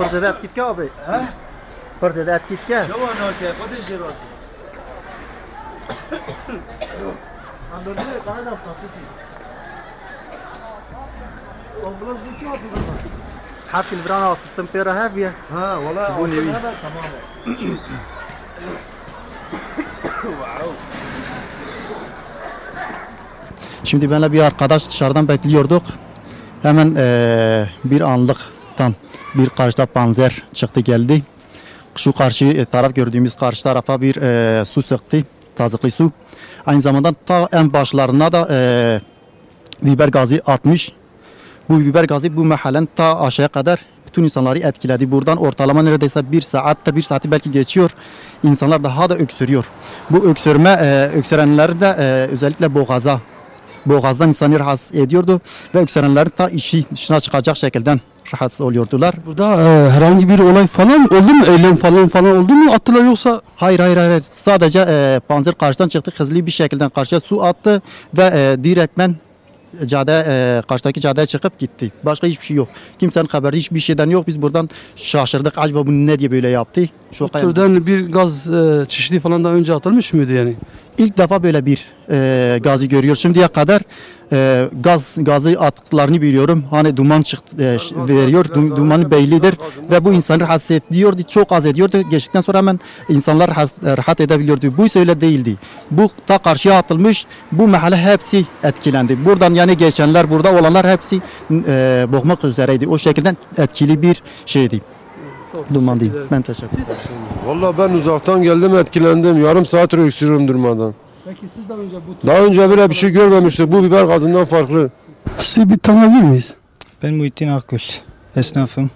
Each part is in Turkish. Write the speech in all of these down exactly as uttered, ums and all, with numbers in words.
Pırzada at gitken abi. Ha? Pırzada at gitken. Şavan okey, koday şer okey. Anladın mı? Bana da tatlısın. Ambulans bu çok yapıyor. Hatta İbrahim Ağası tempera hep ya. Ha, valla. Bu nevi. Tamam. Wow. Şimdi benle bir arkadaş dışarıdan bekliyorduk. Hemen ee, bir anlıktan bir karşıda panzer çıktı geldi. Şu karşı taraf gördüğümüz karşı tarafa bir ee, su sıktı. Tazıklı su. Aynı zamanda ta en başlarına da ee, biber gazı atmış. Bu biber gazı bu mahallen ta aşağıya kadar bütün insanları etkiledi. Buradan ortalama neredeyse bir saattir, bir saati belki geçiyor. İnsanlar daha da öksürüyor. Bu öksürme, e, öksürenler de e, özellikle boğaza, boğazdan insanı rahatsız ediyordu. Ve öksürenler ta işi dışına çıkacak şekilde rahatsız oluyordular. Burada e, herhangi bir olay falan oldu mu? Eylem falan falan oldu mu? Attılar yoksa? Hayır hayır hayır. Sadece e, panzer karşıdan çıktı. Hızlı bir şekilde karşıya su attı ve e, direktmen cadde, e, karşıdaki caddeye çıkıp gitti. Başka hiçbir şey yok. Kimsenin haberi hiçbir şeyden yok. Biz buradan şaşırdık. Acaba bu ne diye böyle yaptı? Şoka bu türden yani. Bir gaz e, çeşidi falan daha önce atılmış mıydı yani? İlk defa böyle bir e, gazı görüyor. Şimdiye kadar e, gaz gazı attıklarını biliyorum. Hani duman çıktı, e, veriyor. Dum, dumanı bellidir. Ve bu insanı rahatsız ediyordu. Çok az ediyordu. Geçtikten sonra hemen insanlar rahat edebiliyordu. Bu ise öyle değildi. Bu ta karşıya atılmış. Bu mahalle hepsi etkilendi. Buradan yani geçenler, burada olanlar hepsi e, boğmak üzereydi. O şekilde etkili bir şeydi. Duman değil. Ben teşekkür ederim. Valla ben uzaktan geldim, etkilendim. Yarım saat öksürüyorum durmadan. Peki siz daha önce bu... Daha önce böyle bir şey görmemiştik. Bu biber gazından farklı. Sizi bir tanıyabilir miyiz? Ben Muhittin Akgül. Esnafım.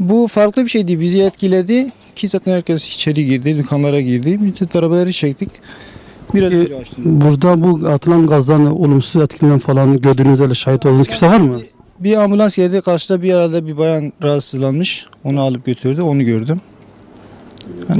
Bu farklı bir şeydi. Bizi etkiledi. Ki zaten herkes içeri girdi, dükkanlara girdi. Biz de arabaları çektik. Biraz ee, burada bu atılan gazdan olumsuz etkilenen falan gördüğünüz öyle şahit olduğunuz kimse var mı? Bir ambulans geldi, karşıda bir arada bir bayan rahatsızlanmış, onu alıp götürdü, onu gördüm. Yani...